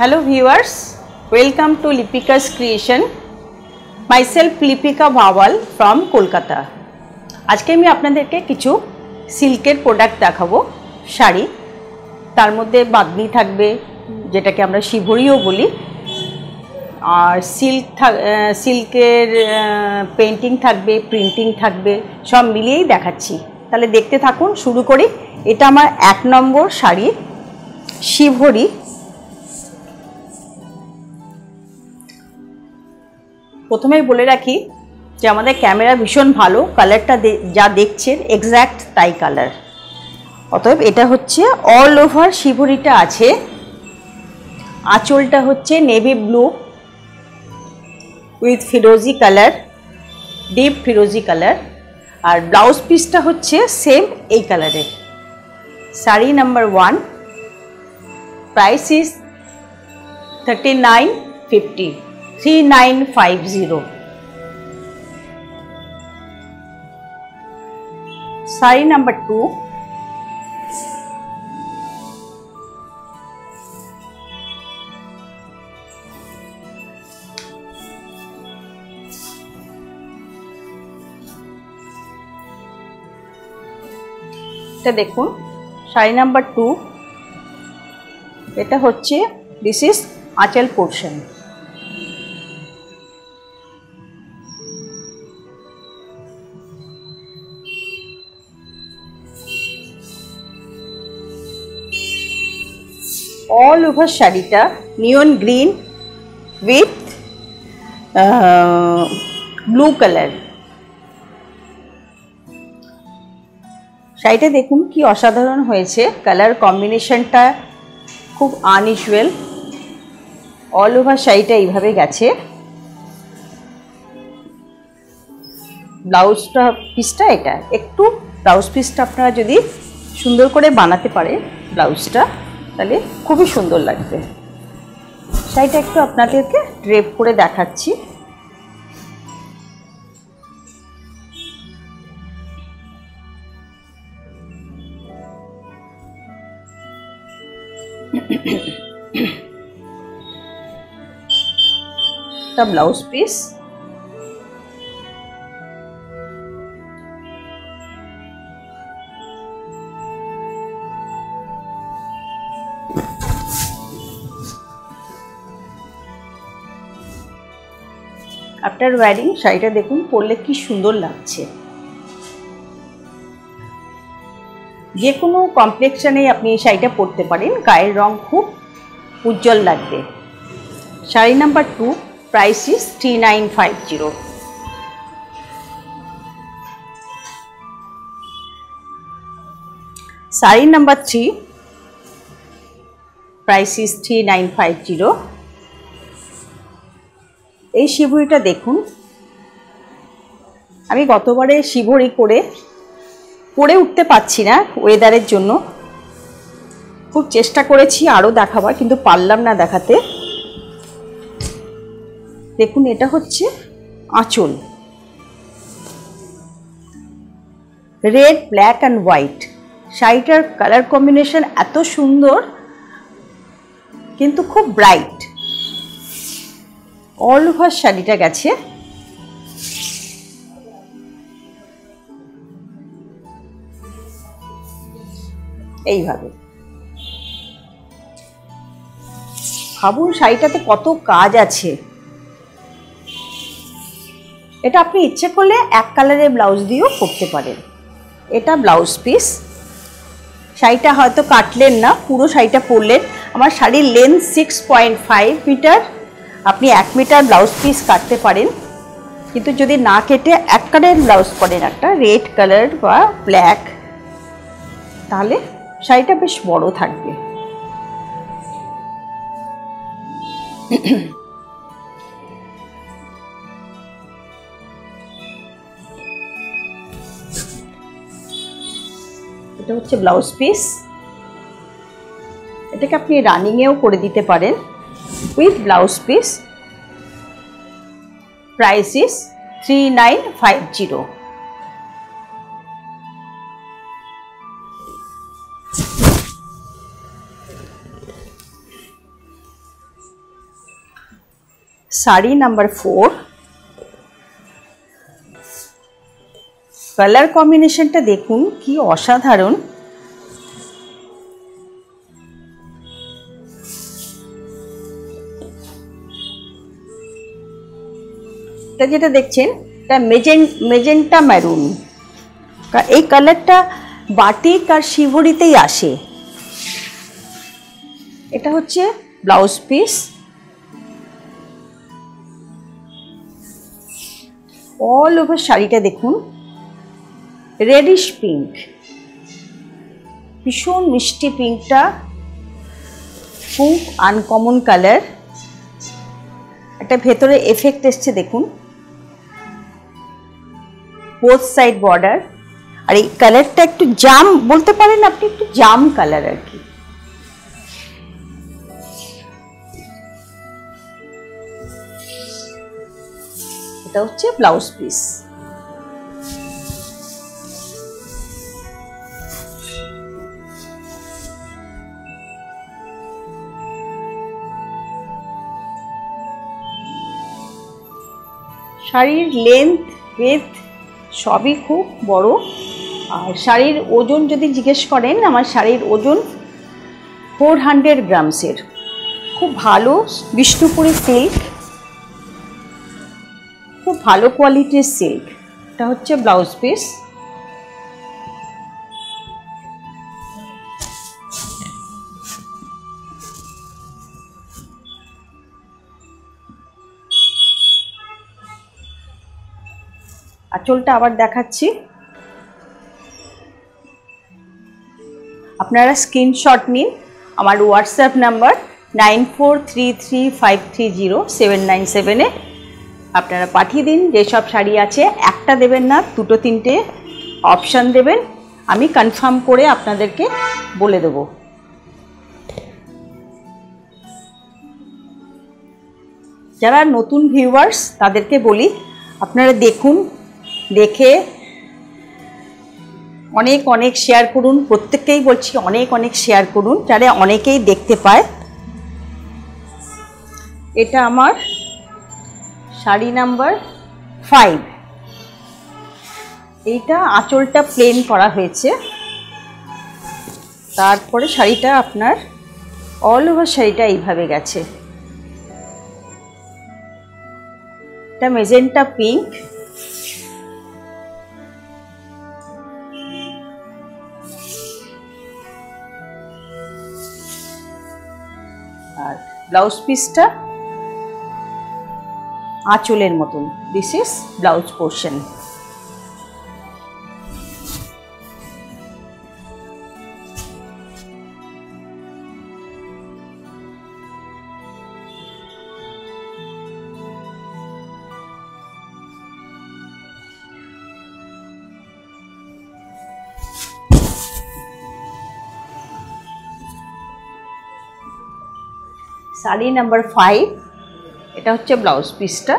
Hello viewers, welcome to Lipikas Creation. Myself Lipika Bhawal from Kolkata. आज के मैं आपने देखे किचु सिल्केर प्रोडक्ट देखा वो शाड़ी तार मध्य बादनी थकबे जेटा के हमरा शिभुरियो बोली और सिल्केर पेंटिंग थकबे प्रिंटिंग थकबे सब मिलिए देखाच्छि ताले देखते थाकुन शुरू करी। एटा आमार एक नम्बर शाड़ी शिभुरी। प्रथमेই বলে রাখি যে আমাদের ক্যামেরা ভীষণ ভালো, কালারটা যা দেখছেন এক্স্যাক্ট তাই কালার। অতএব এটা হচ্ছে অল ওভার শিভরিটা আছে। আঁচলটা হচ্ছে নেভি ব্লু উইথ ফিরোজি কালার, ডিপ ফিরোজি কালার। আর ব্লাউজ পিসটা হচ্ছে সেম এই কালারের। Sari number 1, price is 3950 3950। Sari number 2, तो देखो साड़ी नंबर 2 এটা হচ্ছে दिस इज आंचल पोर्शन। ऑल ओवर शाड़ीटा neon green with blue colour. शाड़ीटा देखुन कि असाधारण होयेछे, कलर कम्बिनेशनटा खूब आनइश्युअल। ऑल ओवर शाड़ीटा एइभावे गेछे। ब्लाउजटा पिसटा एटा एकटू ब्लाउज पिसटा आपनारा जोदि सुंदर करे बानाते पारे ब्लाउजटा তাহলে খুবই সুন্দর লাগবে। শাড়িটা একটু আপনাদেরকে ড্রেপ করে দেখাচ্ছি। তা ব্লাউজ পিস आफ्टर वेयरिंग शाড়িটা দেখুন পরলে কি সুন্দর লাগছে। যে কোনো কমপ্লেক্সনে আপনি এই শাড়িটা পরতে পারেন, গায়ের রং খুব উজ্জ্বল লাগবে। Sari number 2, price is 3950। Sari number 3, price is 3950। এই শিভরিটা দেখুন, আমি গতবারে শিভরি করে পরে উঠতে পারছি না ওয়েদারের জন্য। খুব চেষ্টা করেছি আরও দেখাবার কিন্তু পারলাম না দেখাতে। দেখুন এটা হচ্ছে আঁচল, রেড ব্ল্যাক অ্যান্ড হোয়াইট। শাড়িটার কালার কম্বিনেশন এত সুন্দর কিন্তু খুব ব্রাইট। অল ওভার শাড়িটা গেছে। এইভাবে ভাবুন শাড়িটাতে কত কাজ আছে। এটা আপনি ইচ্ছে করলে এক কালারের ব্লাউজ দিয়েও করতে পারেন। এটা ব্লাউজ পিস। শাড়িটা হয়তো কাটলেন না, পুরো শাড়িটা পরলেন। আমার শাড়ির লেন্থ 6.5 মিটার। আপনি 1 মিটার ব্লাউজ পিস কাটতে পারেন, কিন্তু যদি না কেটে এক কালারের ব্লাউজ পরেন, একটা রেড কালার বা ব্ল্যাক, তাহলে শাড়িটা বেশ বড় থাকবে। এটা হচ্ছে ব্লাউজ পিস। এটাকে আপনি রানিংয়েও করে দিতে পারেন with blouse piece. Price is 3950. Sari number 4। Colour combination टा देखूं कि असाधारण। ता जेटा देखছেন ता मेजेंटा मैरून का ये कलर टा बाटिक और शिवोरीते आसे। এটা হচ্ছে ব্লাউজ পিস। অল ওভার শাড়িটা দেখুন রেডিশ পিঙ্ক, ভীষণ মিষ্টি পিঙ্কটা খুব আনকমন কালার। একটা ভেতরে এফেক্ট আসছে দেখুন বোথ সাইড বর্ডার। আর এই কালারটা একটু জাম বলতে পারেন আপনি, একটু জাম কালার আর কি। এটা হচ্ছে ব্লাউজ পিস। শাড়ির লেন্থ বেথ সবই খুব বড়। আর শাড়ির ওজন যদি জিজ্ঞেস করেন, আমার শাড়ির ওজন 400 গ্রামসের। খুব ভালো বিষ্ণুপুরি সিল্ক, খুব ভালো কোয়ালিটির সিল্ক। এটা হচ্ছে ব্লাউজ পিস। আঁচলটা আবার দেখাচ্ছি, আপনারা স্ক্রিনশট নিন। আমার হোয়াটসঅ্যাপ নাম্বার 9433530797-এ আপনারা পাঠিয়ে দিন। যেসব শাড়ি আছে একটা দেবেন না, দুটো তিনটে অপশান দেবেন, আমি কনফার্ম করে আপনাদেরকে বলে দেব। যারা নতুন ভিউয়ার্স তাদেরকে বলি, আপনারা দেখুন, দেখে অনেক অনেক শেয়ার করুন। প্রত্যেককেই বলছি অনেক অনেক শেয়ার করুন যাতে অনেকেই দেখতে পায়। এটা আমার শাড়ি নাম্বার 5। এইটা আঁচলটা প্লেন করা হয়েছে। তারপরে শাড়িটা আপনার অল ওভার শাড়িটা এইভাবে গেছে। এটা মেজেন্টা পিঙ্ক। আর ব্লাউজ পিসটা আঁচলের মতন। This is blouse portion. Sari number 5। এটা হচ্ছে ব্লাউজ পিসটা।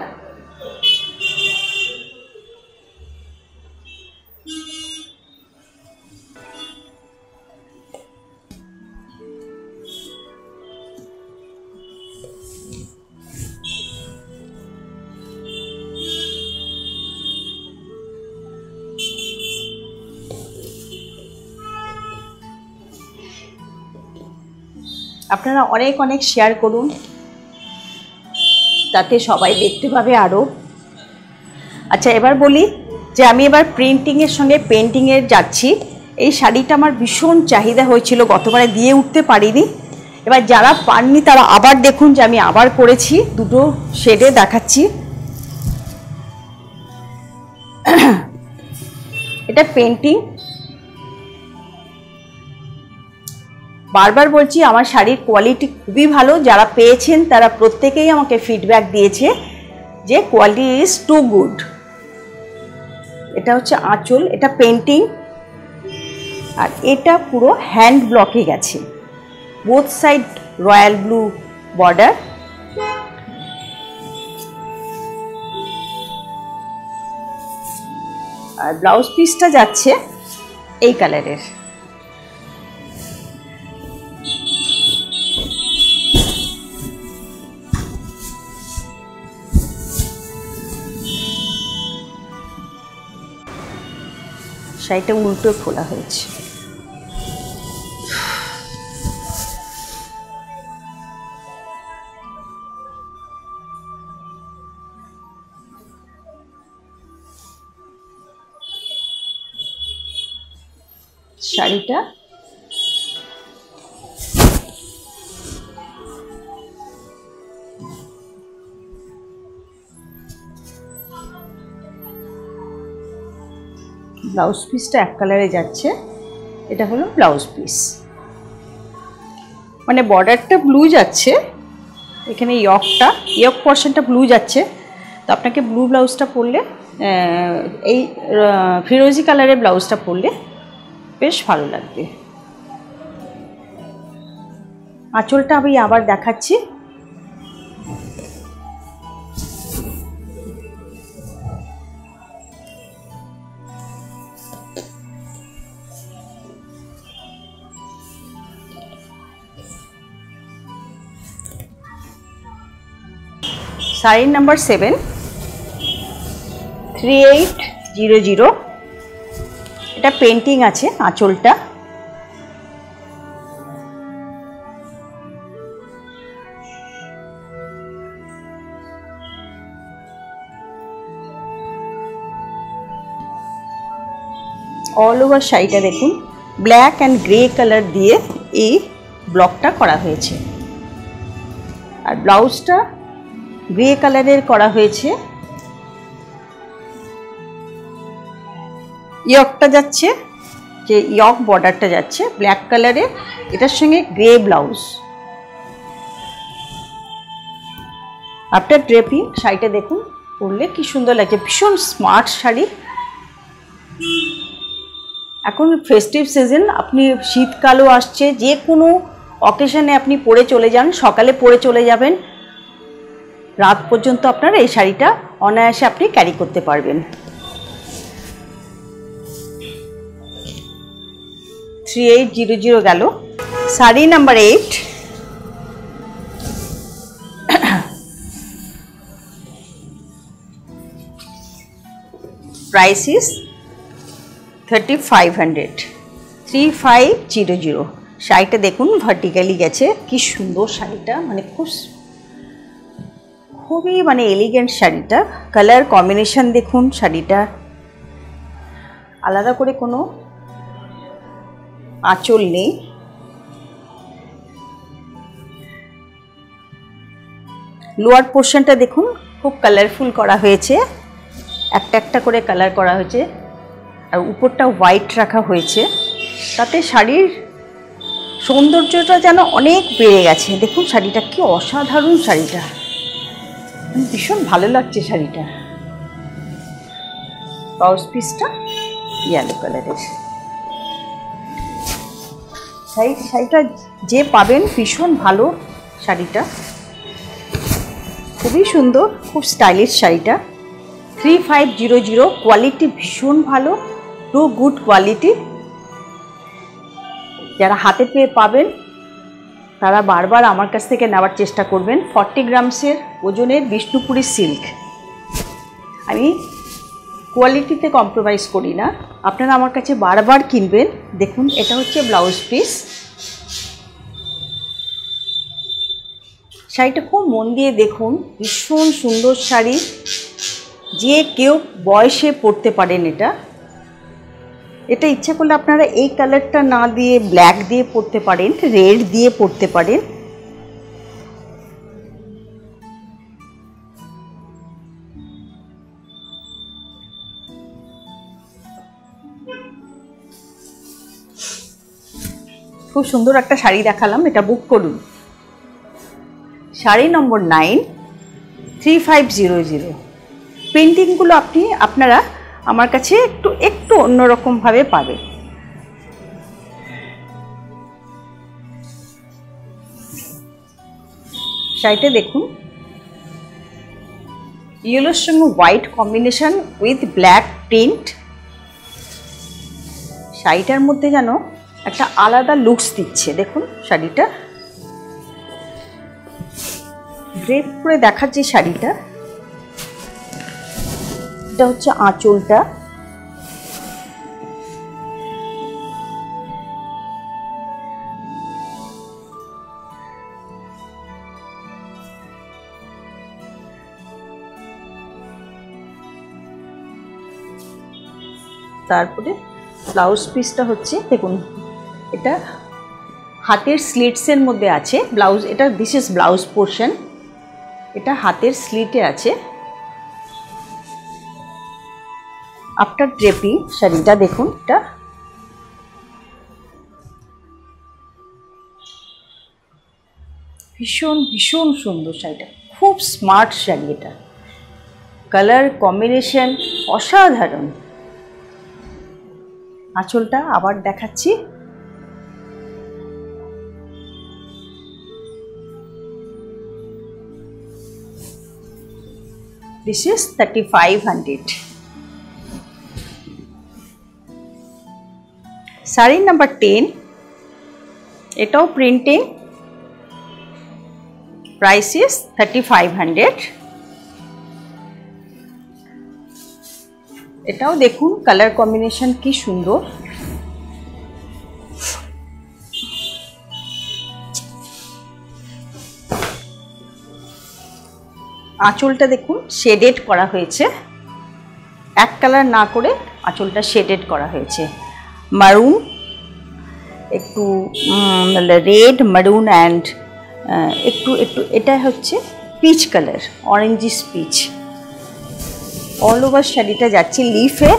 আপনারা অনেক অনেক শেয়ার করুন যাতে সবাই দেখতে পাবে আরও। আচ্ছা এবার বলি যে আমি এবার প্রিন্টিংয়ের সঙ্গে পেন্টিংয়ের যাচ্ছি। এই শাড়িটা আমার ভীষণ চাহিদা হয়েছিল, গতবারে দিয়ে উঠতে পারিনি। এবার যারা পাননি তারা আবার দেখুন যে আমি আবার করেছি, দুটো শেডে দেখাচ্ছি। এটা পেন্টিং। বারবার বলছি আমার শাড়ির কোয়ালিটি খুবই ভালো। যারা পেয়েছেন তারা প্রত্যেকেই আমাকে ফিডব্যাক দিয়েছে যে কোয়ালিটি ইজ টু গুড। এটা হচ্ছে আঁচল, এটা পেন্টিং। আর এটা পুরো হ্যান্ড ব্লকে গেছে, both side royal blue border. আর ব্লাউজ পিসটা যাচ্ছে এই কালারের। শাড়িটা উল্টো খোলা হয়েছে। শাড়িটা ब्लाउज पिसटा एक कलरे जाच्छे। एटा हलो ब्लाउज पिस माने बॉर्डरटा ब्लू जाच्छे, एखाने यर्कटा यर्क पोर्शनटा ब्लू जाच्छे। तो आपनाके ब्लू ब्लाउजटा पड़ले एई फिरोजी कलरे ब्लाउजटा पड़ले बेश भालो लागबे। आँचलटा आमी आबार देखाच्छि। साड़ी नंबर 7 3800 এটা পেইন্টিং আছে আঁচলটা। অল ওভার শাড়িটা দেখুন ব্ল্যাক এন্ড গ্রে কালার দিয়ে এই ব্লকটা করা হয়েছে। আর ব্লাউজটা ग्रे कलर करा हुए यर्कटा जाच्छे जे यर्क बॉर्डरटा जाच्छे ब्लैक कलर एटार संगे ग्रे ब्लाउज। आफ्टर ड्रेपिंग शाड़ीटा देखुन पड़ले कि सुंदर लगे, भीषण स्मार्ट शाड़ी। एखन फेस्टिव सीजन, अपनी शीतकालो आसछे, जे कोनो अकेशने अपनी परे चले जान, सकाले परे चले जाबेन, রাত পর্যন্ত আপনারা এই শাড়িটা অনায়াসে আপনি ক্যারি করতে পারবেন। 3800 গেল। Sari number 8 price is 3500 3500। শাড়িটা দেখুন ভার্টিক্যালি গেছে, কি সুন্দর শাড়িটা, মানে খুব खूबी माने एलिगेंट शाड़ीटा। कलर कम्बिनेशन देखुन शाड़ीटा, आलादा करे कोनो आँचल नेই। लोअर पोर्शनटा देखुन खूब कलरफुल करा हुएছে, एकटा एकटा करे कलर करा हुएছে, और ऊपरटा व्हाइट रखा हुएছে, ताते शाड़ीर सौंदर्यटा जेन अनेक बेड़े गेছে। देखुन शाड़ीटा कि असाधारण, शाड़ीटा ভীষণ ভালো লাগছে। শাড়িটা ব্লাউজ পিসটা ইয়েলো কালারের। শাড়িটা যে পাবেন ভীষণ ভালো, শাড়িটা খুবই সুন্দর, খুব স্টাইলিশ শাড়িটা। 3500, কোয়ালিটি ভীষণ ভালো, টু গুড কোয়ালিটি। যারা হাতে পেয়ে পাবেন তারা বারবার আমার কাছ থেকে নেওয়ার চেষ্টা করবেন। 40 গ্রামসের ওজনের বিষ্ণুপুরি সিল্ক। আমি কোয়ালিটিতে কম্প্রোমাইজ করি না, আপনারা আমার কাছে বারবার কিনবেন। দেখুন এটা হচ্ছে ব্লাউজ পিস। শাড়িটা খুব মন দিয়ে দেখুন, ভীষণ সুন্দর শাড়ি, যে কেউ বয়সে পরতে পারেন। এটা এটা ইচ্ছা করলে আপনারা এই কালারটা না দিয়ে ব্ল্যাক দিয়ে পরতে পারেন, রেড দিয়ে পরতে পারেন। খুব সুন্দর একটা শাড়ি দেখালাম, এটা বুক করুন। শাড়ি নম্বর 9 3500। পেন্টিংগুলো আপনারা আমার কাছে একটু একটু অন্যরকম ভাবে পাবে। শাড়িটা দেখুন ইয়েলোর সঙ্গে white combination with black print. শাড়িটার মধ্যে যেন একটা আলাদা লুকস দিচ্ছে। দেখুন শাড়িটা ড্রেপ করে দেখাচ্ছি। শাড়িটা এটা হচ্ছে আঁচলটা। तारपरे ब्लाउज पिसटा होच्छे देखुन एटा हाथेर स्लिट्सेर मध्य आछे blouse Etah this is blouse portion एटा हाथेर स्लिटे आछे आफ्टर ड्रेपिंग शाड़ीटा देखुन एटा भीषण भीषण सुंदर शाड़ीटा खूब स्मार्ट शाड़ी एटा कलर कम्बिनेशन असाधारण आँचलटा आबार देखाच्छि This is 3500 साड़ी नंबर 10 एटाओ प्रिंटिंग प्राइस इज 3500 एटाओ देखुन कलर कॉम्बिनेशन की सुंदर आँचलटा देखुन शेडेड करा हयेछे एक कलर ना करे आँचलटा शेडेड करा हयेछे मारून एकटू रेड मारून एंड एकटू एकटू एटा हच्छे peach colour orangish peach all over शाड़ीटा जाच्छे लीफे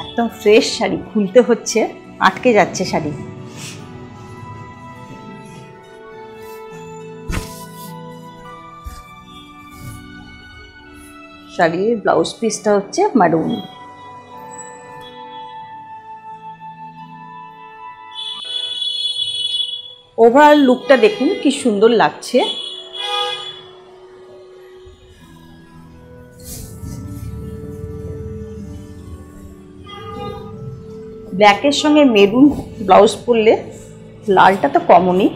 एकदम फ्रेश शाड़ी खुलते होच्छे आटके जाच्छे शाड़ी शाड़ीर ब्लाउज पिसटा होच्छे मारून ओभार लुकटा देखुन कि सुंदर लागछे ब्लैकर संगे मेरून ब्लाउज पड़ले लालटा तो कमन ही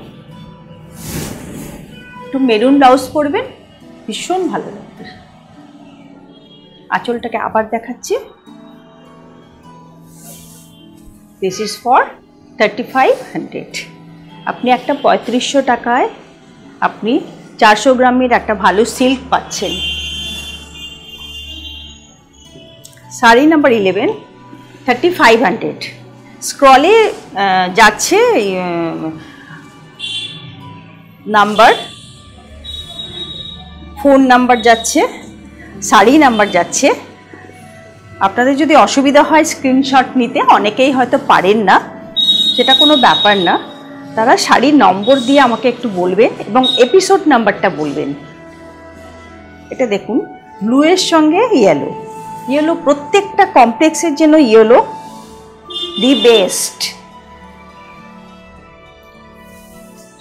एक मेरून ब्लाउज पड़बेन भीषण भालो लागबे आँचलटाके आबार देखाच्छि दिस इज फर 3500 अपनी एक 3500 टाकाय अपनी 400 ग्रामेर एक भालो सिल्क पाच्छेन साड़ी नम्बर 11 3500 स्क्रॉले जाच्छे नंबर फोन नंबर जाच्छे साड़ी नंबर जाच्छे आपनादेर जोदि असुविधा हय स्क्रीनशट निते अनेकेई हयतो पारेन ना सेटा कोनो ब्यापार ना तारा शाड़ी नम्बर दिये आमाके एकटु बोलबेन एबं एपिसोड नम्बरटा बोलबेन एटा देखुन ब्लूएर संगे येलो येलो प्रत्येकटा कमप्लेक्सर जन्य येलो दि बेस्ट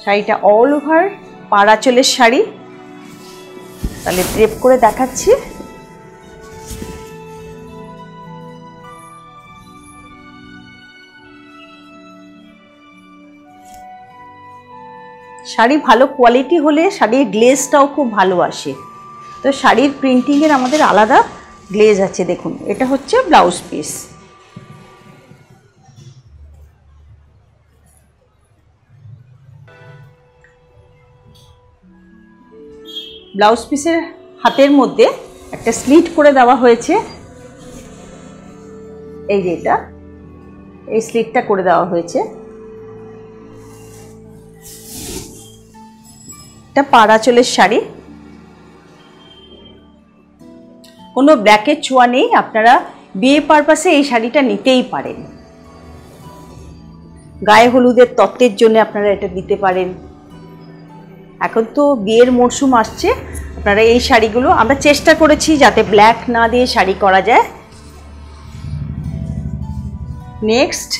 शाड़ीटा ऑल ओवर पाड़ाचलेर शाड़ी ताहले ड्रेप करे देखाচ্ছি शाड़ी भालो क्वालिटी होले शाड़ीर ग्लेजटाओ खूब भालो आसे तो शाड़ीर प्रिंटिंगेर आमादेर आलादा ग्लेज आछे देखुन एटा होच्छे ब्लाउज पिस ब्लाउज पिसेर हातेर मध्य एक स्लिट करे देवा हयेछे एई जे एटा एई स्लिटटा करे देवा हयेछे एटा पाड़ाचलेर शाड़ी कोनो ब्लैकेर चोया नेई आपनारा बिये पारपासे एई शाड़ीटा नितेई पारेन गाये हलुदेर तत्त्वेर जोन्नो आपनारा एटा दिते पारेन एखन तो बियेर मौसुम आसछे आपनारा एई शाड़ीगुलो आमरा चेष्टा करेछि जाते ब्लैक ना दिये शाड़ी करा जाय नेक्स्ट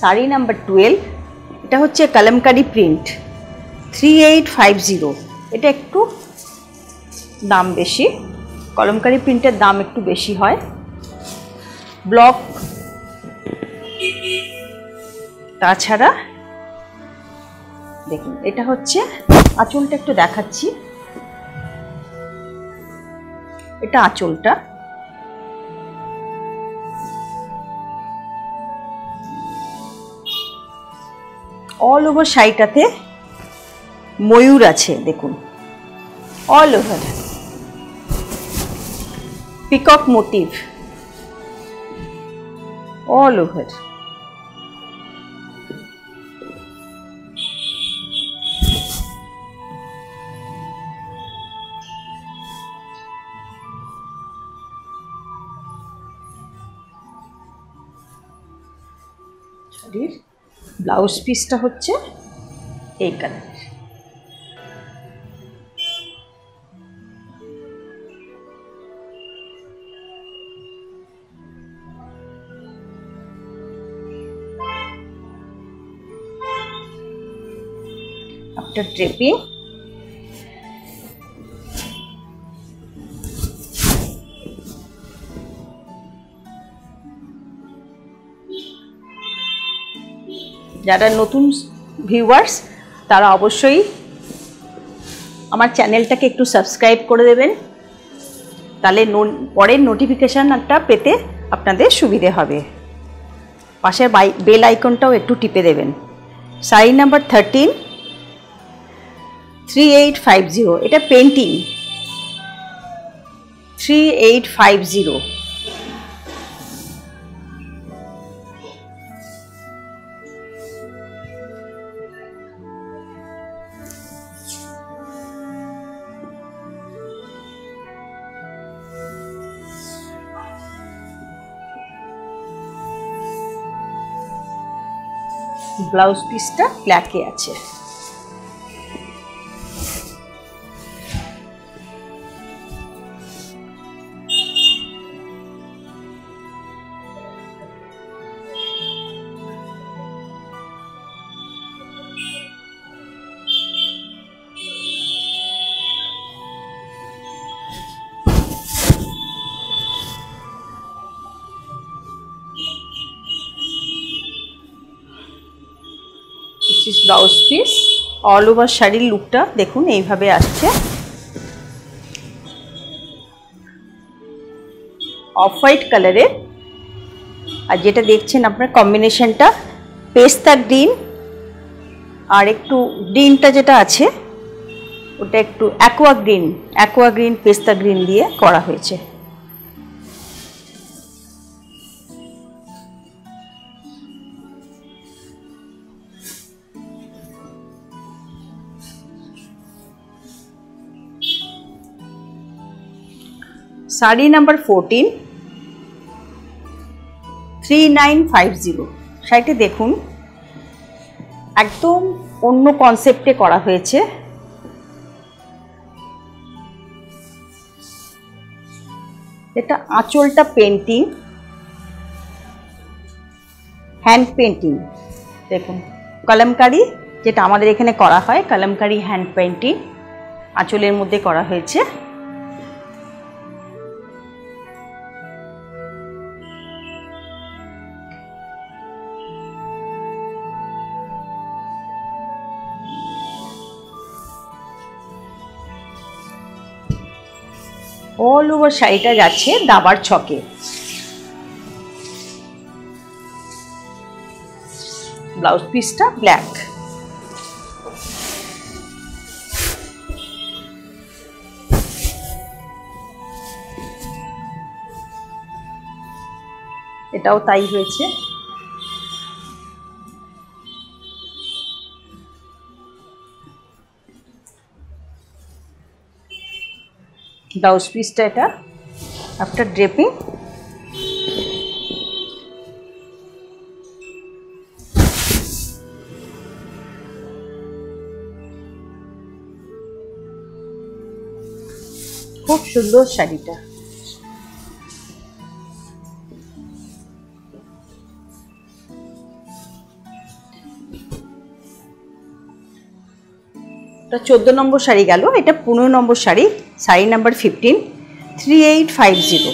शाड़ी नम्बर 12 एटा होच्छे कलमकारी प्रिंट 3850 एटा एकटू दाम बेशी कलमकारी प्रिंटर दाम एक बेशी है ब्लॉक ताछाड़ा देखुन एटा होच्छे आँचलटा एकटू देखाच्छि एटा आँचलटा ऑल ओवर शाड़ीटाते मयूर आछे देखुन all over peacock motif all over শাড়ির ब्लाउज পিসটা হচ্ছে এই কালার आफ्टर ड्रेपिंग যারা নতুন ভিউয়ার্স তারা অবশ্যই আমার চ্যানেলটাকে একটু সাবস্ক্রাইব করে দেবেন তাহলে পরের নোটিফিকেশনটা পেতে আপনাদের সুবিধে হবে পাশের বেল আইকনটাও একটু টিপে দেবেন শাড়ি নাম্বার 13 3850 এটা পেইন্টিং 3850 ब्लाउज पिसटा ब्लैक ए आछे blouse piece all over sari लुकटा देखुन एइभाबे आसछे ऑफ व्हाइट कलर और जेटा देखछेन आपनारा कम्बिनेशनटा पेस्ता ग्रीन और एकटू ग्रीनटा जेटा आछे ओटा एकटू एक्वा ग्रीन पेस्ता ग्रीन दिए करा हयेछे साड़ी नंबर 14 3950 शाड़ीटी देखुन एकदम अन्य कन्सेप्टे करा हयेछे एटा आँचलटा पेंटिंग हैंड पेंटिंग देखुन कलमकारी जेटा आमादेर एखाने करा हय कलमकारी हैंड पेंटिंग आँचलेर मध्य करा हयेछे ऑल ओवर शाड़ीटा जाच्छे दाबार छके ब्लाउज पिसटा ब्लैक एटाओ ताई हयेछे ब्लाउज पिसटा एटा आफ्टर ड्रेपिंग खूब सुंदर शाड़ीटा तो 14 नम्बर शाड़ी गेलो 15 नम्बर शाड़ी शाड़ी नम्बर 15 3850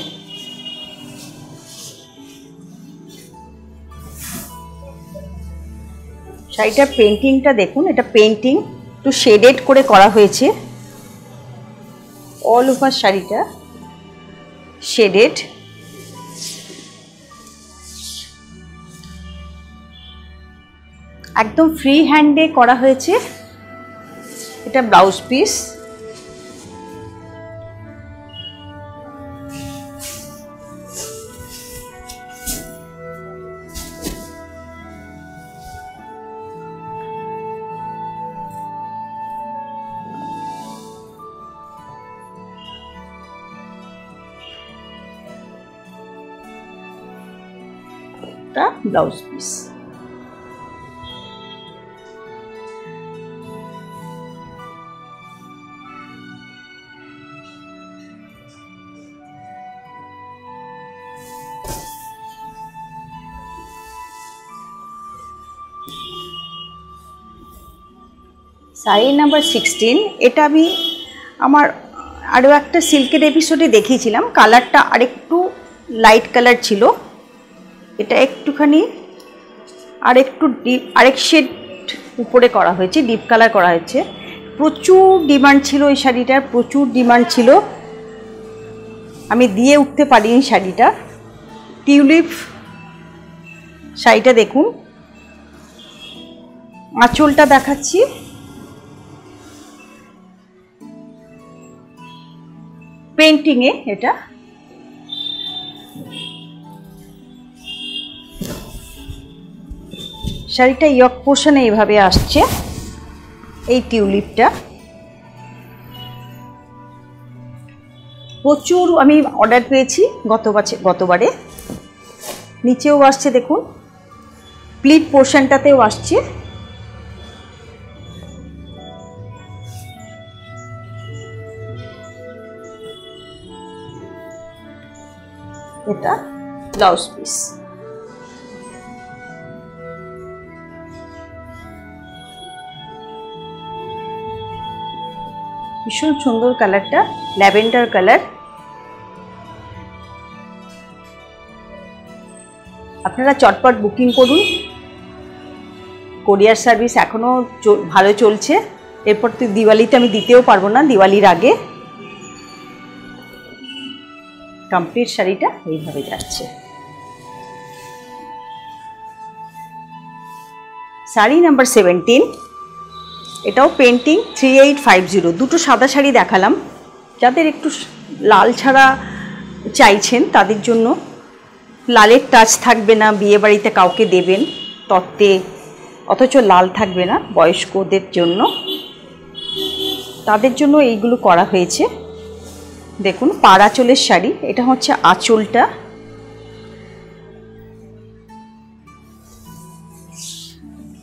शाड़ीटा पेंटिंगटा देखुन एटा पेंटिंग टू शेडेड करे करा हयेछे ऑल ओवर शाड़ीटा शेडेड एकदम फ्री हैंडे करा হয়েছে। এটা blouse piece. Blouse piece sari number 16 एटा आमी आमार आरो एकटा सिल्केर एपिसोडे देखियेछिलाम। कलरटा आरेकटू लाइट कलर छिलो, এটা একটুখানি আর একটু ডিপ আরেক শেড উপরে করা হয়েছে, ডিপ কালার করা হয়েছে। প্রচুর ডিমান্ড ছিল এই শাড়িটার, প্রচুর ডিমান্ড ছিল, আমি দিয়ে উঠতে পারিনি শাড়িটা। টিউলিপ শাড়িটা দেখুন, আঁচলটা দেখাচ্ছি। পেন্টিংয়ে এটা শাড়িটা ইয়ক পোর্শনে এইভাবে আসছে, এই টিউলিপটা। প্রচুর আমি অর্ডার পেয়েছি গতবারে। নিচেও আসছে দেখুন, প্লিট পোর্শনটাতেও আসছে। এটা ব্লাউজ পিস। ভীষণ সুন্দর কালারটা, ল্যাভেন্ডার কালার। আপনারা চটপট বুকিং করুন, কোরিয়ার সার্ভিস এখনও ভালো চলছে। এরপর তো দিওয়ালিতে আমি দিতেও পারবো না, দিওয়ালির আগে। কমপ্লিট শাড়িটা এইভাবে যাচ্ছে। শাড়ি নাম্বার 17 এটাও পেন্টিং 3850। দুটো সাদা শাড়ি দেখালাম, যাদের একটু লাল ছাড়া চাইছেন তাদের জন্য। লালের টাচ থাকবে না, বিয়েবাড়িতে কাউকে দেবেন তত্ত্বে, অথচ লাল থাকবে না, বয়স্কদের জন্য, তাদের জন্য এইগুলো করা হয়েছে। দেখুন পাড়াচলের শাড়ি, এটা হচ্ছে আঁচলটা।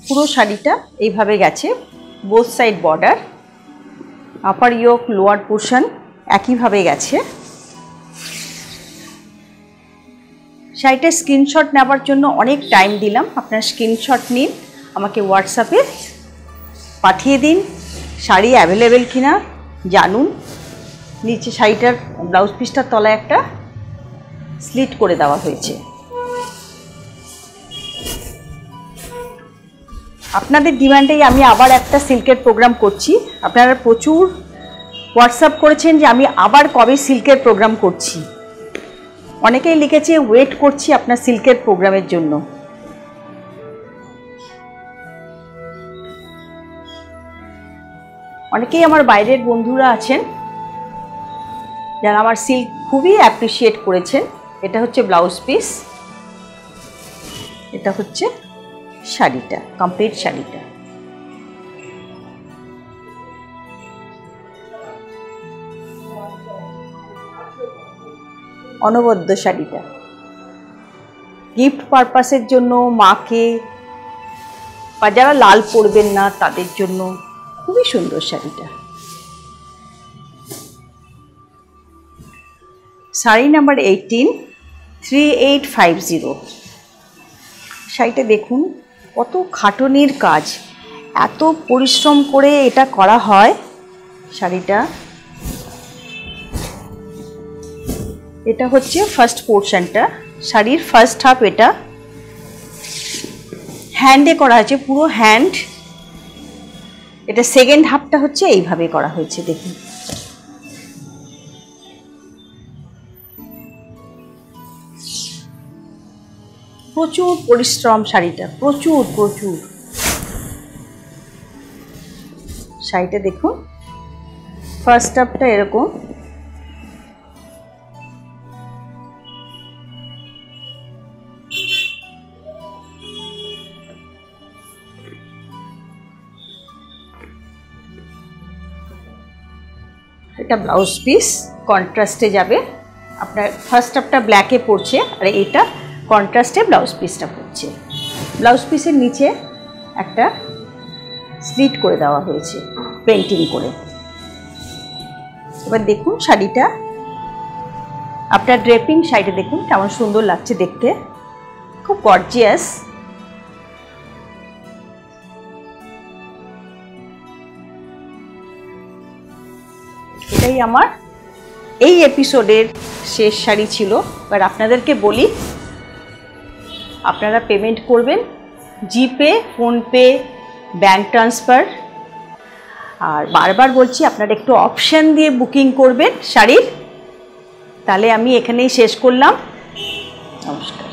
পুরো শাড়িটা এইভাবে গেছে, both side border, upper yoke lower portion একইভাবে গেছে। শাড়িটার স্ক্রিনশট নেওয়ার জন্য অনেক টাইম দিলাম, আপনার স্ক্রিনশট নিন, আমাকে হোয়াটসঅ্যাপে পাঠিয়ে দিন। শাড়ি অ্যাভেলেবেল কিনা জানুন। নিচে শাড়িটার ব্লাউজ পিসটার তলায় একটা স্লিট করে দেওয়া হয়েছে। আপনাদের ডিমান্ডেই আমি আবার একটা সিল্কের প্রোগ্রাম করছি। আপনারা প্রচুর হোয়াটসঅ্যাপ করেছেন যে আমি আবার কবে সিল্কের প্রোগ্রাম করছি। অনেকেই লিখেছে ওয়েট করছি আপনার সিল্কের প্রোগ্রামের জন্য। অনেকেই আমার বাইরের বন্ধুরা আছেন যারা আমার সিল্ক খুবই অ্যাপ্রিসিয়েট করেছেন। এটা হচ্ছে ব্লাউজ পিস, এটা হচ্ছে শাড়িটা, কমপ্লিট শাড়িটা। অনবদ্য শাড়িটা গিফট পারপাসের জন্য, মাকে বা যারা লাল পরবেন না তাদের জন্য খুবই সুন্দর শাড়িটা। শাড়ি নাম্বার 18 3850। শাড়িটা দেখুন, কত খাটনির কাজ, এত পরিশ্রম করে এটা করা হয়। শাড়িটা এটা হচ্ছে ফার্স্ট পোর্শনটা, শাড়ির ফার্স্ট হাফ। এটা হ্যান্ডে করা হয়েছে, পুরো হ্যান্ড। এটা সেকেন্ড হাফটা হচ্ছে এইভাবে করা হয়েছে দেখুন। প্রচুর পরিশ্রম শাড়িটা, প্রচুর। শাড়িটা দেখুন ফার্স্ট স্টেপটা এরকম এটা ব্লাউজ পিস কন্ট্রাস্টে যাবে আপনার ফার্স্ট স্টেপটা ব্ল্যাকে পড়ছে আর এটা কন্ট্রাস্টে ব্লাউজ পিসটা পড়ছে ব্লাউজ পিসের নিচে একটা স্লিট করে দেওয়া হয়েছে পেইন্টিং করে এবার দেখুন শাড়িটা আপনার ড্রেপিং শাড়িটা দেখুন কেমন সুন্দর লাগছে দেখতে খুব গর্জিয়াস এটাই আমার এই এপিসোডের শেষ শাড়ি ছিল এবার আপনাদেরকে বলি আপনারা পেমেন্ট করবেন জিপে ফোনপে ব্যাঙ্ক ট্রান্সফার আর বারবার বলছি আপনারা একটু অপশান দিয়ে বুকিং করবেন শাড়ির তাহলে আমি এখানেই শেষ করলাম নমস্কার।